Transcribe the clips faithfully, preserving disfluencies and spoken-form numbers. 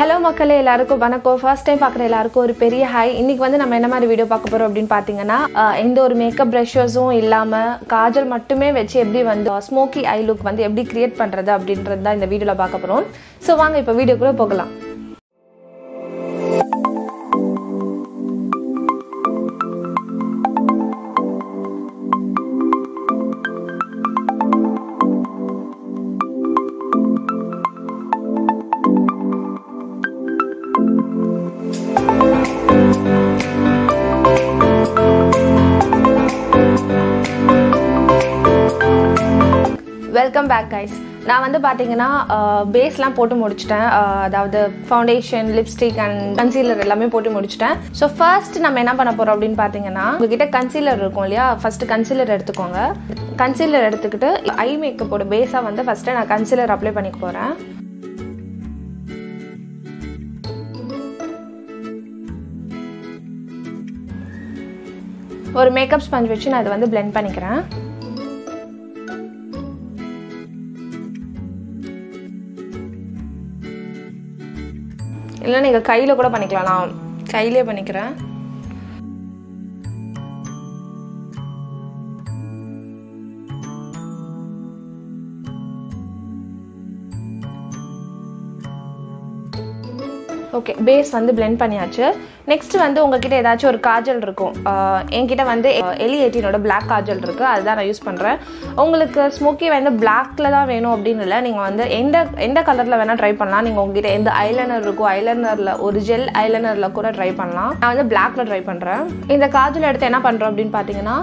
Hello மக்களே எல்லாருக்கும் வணக்கம் first time பார்க்குற எல்லாருக்கும் ஒரு பெரிய ஹாய் இன்னைக்கு வந்து நம்ம என்ன மாதிரி வீடியோ பார்க்க போறோம் அப்படினு பாத்தீங்கன்னா எந்த ஒரு மேக்கப் பிரஷஸும் இல்லாம காஜல் மட்டுமே வெச்சு எப்படி வந்து ஸ்மோக்கி ஐ லுக் வந்து எப்படி கிரியேட் பண்றது அப்படின்றது தான் இந்த வீடியோல பார்க்க போறோம் சோ வாங்க இப்போ வீடியோக்குள்ள போகலாம் Welcome back guys. நான் வந்து பாத்தீங்கன்னா பேஸ்லாம் போட்டு முடிச்சிட்டேன். அதாவது ஃபவுண்டேஷன், லிப்ஸ்டிக் அண்ட் கன்சீலர் எல்லாமே போட்டு முடிச்சிட்டேன். சோ ஃபர்ஸ்ட் நம்ம என்ன பண்ணப் போறோம் அப்படினு பாத்தீங்கன்னா உங்ககிட்ட கன்சீலர் இருக்கும் இல்லையா? ஃபர்ஸ்ட் கன்சீலர் எடுத்துக்கோங்க. கன்சீலர் எடுத்துக்கிட்டு ஐ மேக்கப்போட பேஸா வந்து ஃபர்ஸ்ட் நான் கன்சீலர் அப்ளை பண்ணிக்க போறேன். ஒரு மேக்கப் ஸ்பஞ்ச் வச்சு நான் இத வந்து blend பண்ணிக்கிறேன். இல்ல நீங்க கையில கூட பண்ணிக்கலாம் நான் கையிலே பண்ணிக்கிறேன் ஓகே பேஸ் வந்து blend பண்ணியாச்சு நெக்ஸ்ட் வந்து உங்ககிட்ட ஏதாச்சும் ஒரு காஜல் இருக்கும் என்கிட்ட வந்து Ellie eighteen ஓட black காஜல் இருக்கு அதுதான் நான் யூஸ் பண்றேன் உங்களுக்கு ஸ்மோக்கி வந்து blackல தான் வேணும் அப்படின இல்ல நீங்க வந்து எந்த எந்த கலர்ல வேணா ட்ரை பண்ணலாம் நீங்க உங்ககிட்ட எந்த ஐலைனர் இருக்கோ ஐலைனர்ல ஒரு ஜெல் ஐலைனர்ல கூட ட்ரை பண்ணலாம் நான் வந்து blackல ட்ரை பண்றேன் இந்த காஜல் எடுத்து என்ன பண்றோம் அப்படினு பாத்தீங்கன்னா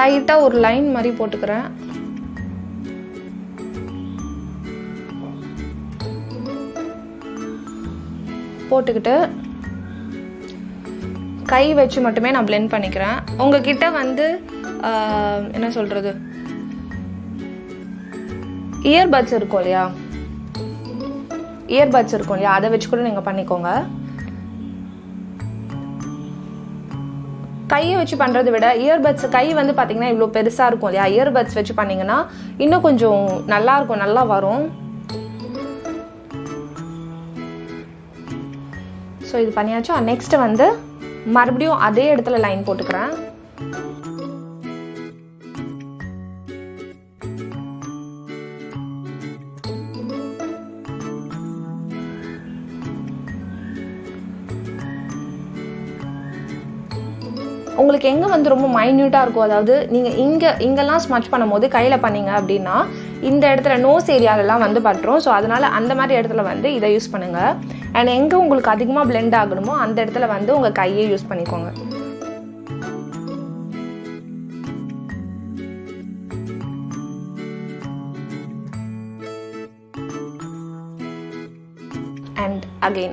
லைட்டா ஒரு லைன் மாதிரி போட்டுக்கறேன் போட்டுக்கிட்டு கை வெச்சு மட்டுமே நான் blend பண்ணிக்கிறேன் உங்ககிட்ட வந்து என்ன சொல்றது earbuds இருக்கும்லையா earbuds இருக்கும்லையா அத வெச்சு கூட நீங்க பண்ணிக்கோங்க கையை வெச்சு பண்றதை விட earbuds கை வந்து பாத்தீங்கன்னா இவ்ளோ பெருசா இருக்கும்லையா earbuds வெச்சு பண்ணீங்கனா இன்னும் கொஞ்சம் நல்லா இருக்கும் நல்லா வரும் சோ இது பண்ணியாச்சு நெக்ஸ்ட் வந்து மறுபடியும் அதே இடத்துல லைன் போட்டுக்கறேன் உங்களுக்கு எங்க வந்து ரொம்ப மைன்யூட்டா இருக்கும் அதாவது நீங்க இங்க இங்கலாம் ஸ்மட்ச் பண்ணும்போது கையில பண்ணீங்க அப்படினா இந்த இடத்துல நோஸ் ஏரியால எல்லாம் வந்து பட்றோம் சோ அதனால அந்த மாதிரி இடத்துல வந்து இத யூஸ் பண்ணுங்க And எங்க உங்களுக்கு அதிகமா blend ஆகணுமோ அந்த இடத்துல வந்து உங்க கையை யூஸ் பண்ணிக்கோங்க And again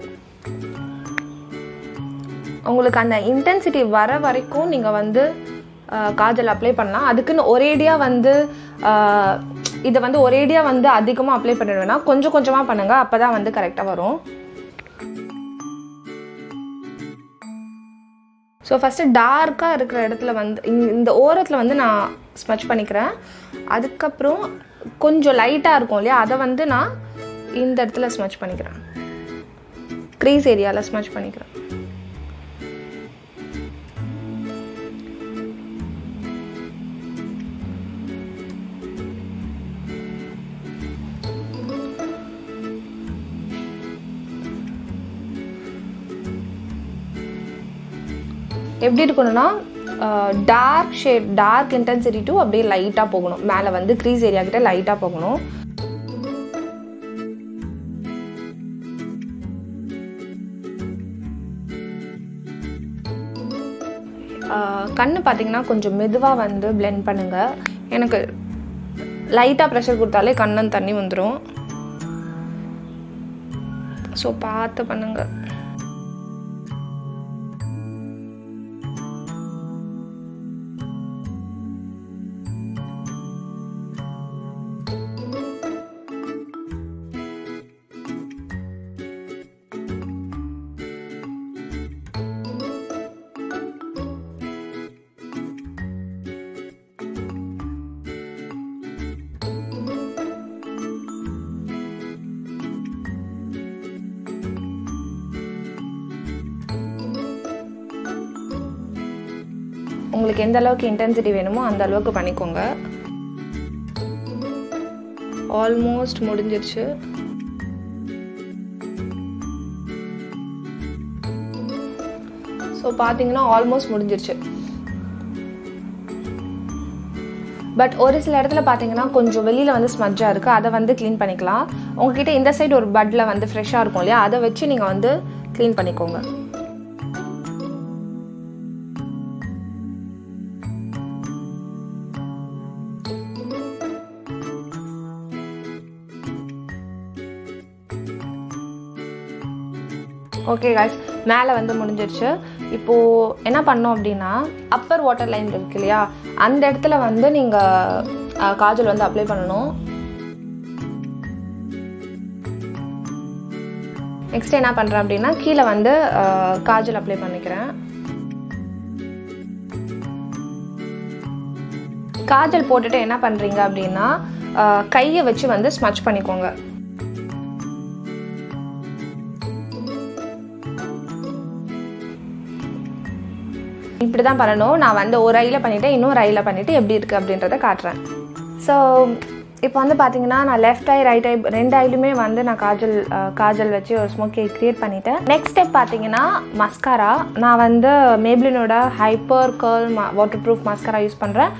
உங்களுக்கு அந்த intensity வர வரைக்கும் நீங்க வந்து காஜல் அப்ளை பண்ணலாம் அதுக்கு ஒரேடியா வந்து இத வந்து ஒரேடியா வந்து அதிகமா அப்ளை பண்ணவேனா கொஞ்சம் கொஞ்சமா பண்ணுங்க அப்பதான் வந்து கரெக்ட்டா வரும் So first டார்க்கா இருக்கிற இடத்துல வந்து இந்த ஓரத்துல வந்து நான் ஸ்மட்ச் பண்ணிக்கிறேன் அதுக்கு அப்புறம் கொஞ்சம் லைட்டா இருக்கும் இல்லையா அத வந்து நான் இந்த இடத்துல ஸ்மட்ச் பண்ணிக்கிறேன் கிரீஸ் ஏரியால ஸ்மட்ச் பண்ணிக்கிறேன் எப்படி இருக்கும்னா dark shade dark intensity to அப்படியே லைட்டா போகணும் மேல வந்து கிரீஸ் ஏரியா கிட்ட லைட்டா போகணும் கண்ணு பாத்தீங்கன்னா கொஞ்சம் மெதுவா வந்து blend பண்ணுங்க எனக்கு லைட்டா பிரஷர் கொடுத்தாலே கண்ணன் தண்ணி வந்துரும் சோ பார்த்து பண்ணுங்க உங்களுக்கு எந்த அளவுக்கு இன்டென்சிட்டி வேணுமோ அந்த அளவுக்கு பண்ணிக்கோங்க. ஆல்மோஸ்ட் முடிஞ்சிருச்சு. ஸோ பார்த்தீங்கன்னா ஆல்மோஸ்ட் முடிஞ்சிருச்சு. பட் ஒரு சில இடத்துல பார்த்தீங்கன்னா கொஞ்சம் வெளியில் வந்து ஸ்மட்ஜாக இருக்குது, அதை வந்து க்ளீன் பண்ணிக்கலாம். உங்ககிட்ட இந்த சைடு ஒரு பட்டில் வந்து ஃப்ரெஷ்ஷாக இருக்கும் இல்லையா, அதை வச்சு நீங்கள் வந்து க்ளீன் பண்ணிக்கோங்க. ஓகே காய்ஸ், மேலே வந்து முடிஞ்சிருச்சு. இப்போது என்ன பண்ணோம் அப்படின்னா, அப்பர் வாட்டர் லைன் இருக்கு இல்லையா, அந்த இடத்துல வந்து நீங்கள் காஜல் வந்து அப்ளை பண்ணணும். நெக்ஸ்ட் என்ன பண்ணுறேன் அப்படின்னா, கீழே வந்து காஜல் அப்ளை பண்ணிக்கிறேன். காஜல் போட்டுட்டு என்ன பண்ணுறீங்க அப்படின்னா, கையை வச்சு வந்து ஸ்மட்ச் பண்ணிக்கோங்க. இப்படி தான் பண்ணணும். நான் வந்து ஒரு ஐயில் பண்ணிவிட்டேன், இன்னொரு ஐயில் பண்ணிவிட்டு எப்படி இருக்குது அப்படின்றத காட்டுறேன். ஸோ இப்போ வந்து பார்த்தீங்கன்னா நான் லெஃப்ட் ஐ ரைட் ஐ ரெண்டு ஐலுமே வந்து நான் காஜல் காஜல் வச்சு ஒரு ஸ்மோக்கியை க்ரியேட் பண்ணிவிட்டேன். நெக்ஸ்ட் ஸ்டெப் பார்த்தீங்கன்னா மஸ்காரா. நான் வந்து மேப்லினோட ஹைப்பர் கர்ல் மா வாட்டர் ப்ரூஃப் மஸ்காரா யூஸ் பண்ணுறேன்.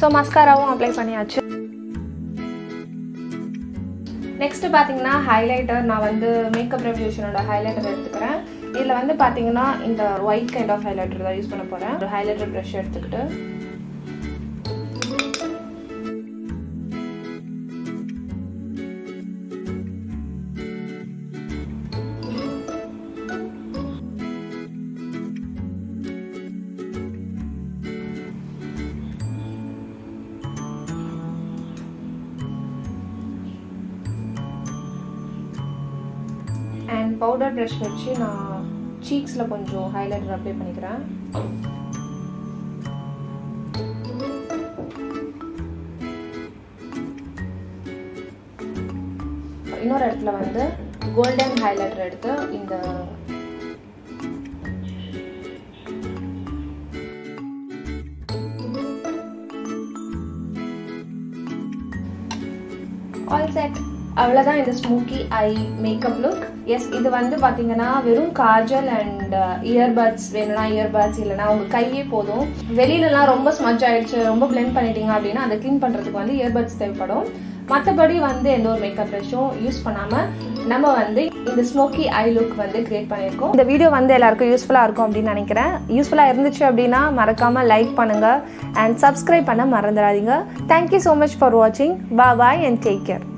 ஸோ மஸ்காராவும் அப்ளை பண்ணியாச்சு. நெக்ஸ்ட் பார்த்தீங்கன்னா ஹைலைட்டர். நான் வந்து மேக்கப் ரெவல்யூஷனோட ஹைலைட்டர் எடுத்துக்கிறேன். இதில் வந்து பார்த்தீங்கன்னா இந்த ஒயிட் கைண்ட் ஆஃப் ஹைலைட்டர் தான் யூஸ் பண்ண போகிறேன். ஒரு ஹைலைட்டர் ப்ரஷ் எடுத்துக்கிட்டு பவுடர் ப்ரஷ் வச்சு நான் சீக்ஸில் கொஞ்சம் ஹைலைட்டர் அப்ளை பண்ணிக்கிறேன். இன்னொரு இடத்துல வந்து கோல்டன் ஹைலைட்டர் எடுத்து இந்த ஆல் செட். அவ்வளோதான் இந்த smoky eye makeup look. Yes, இது வந்து பார்த்தீங்கன்னா வெறும் காஜல் அண்ட் இயர்பட்ஸ் வேணும்னா இயர்பட்ஸ், இல்லைனா உங்கள் கையே போதும். வெளியிலலாம் ரொம்ப ஸ்மட்ச் ஆகிடுச்சு, ரொம்ப பிளெண்ட் பண்ணிட்டீங்க அப்படின்னா அதை க்ளீன் பண்ணுறதுக்கு வந்து இயர்பட்ஸ் தேவைப்படும். மற்றபடி வந்து எந்த ஒரு மேக்கப் ப்ரஷும் யூஸ் பண்ணாமல் நம்ம வந்து இந்த ஸ்மோக்கி ஐ லுக் வந்து கிரியேட் பண்ணியிருக்கோம். இந்த வீடியோ வந்து எல்லாருக்கும் யூஸ்ஃபுல்லாக இருக்கும் அப்படின்னு நினைக்கிறேன். யூஸ்ஃபுல்லாக இருந்துச்சு அப்படின்னா மறக்காமல் லைக் பண்ணுங்கள் அண்ட் சப்ஸ்கிரைப் பண்ண மறந்துடாதீங்க. தேங்க்யூ ஸோ மச் ஃபார் வாட்சிங். Bye bye and take care.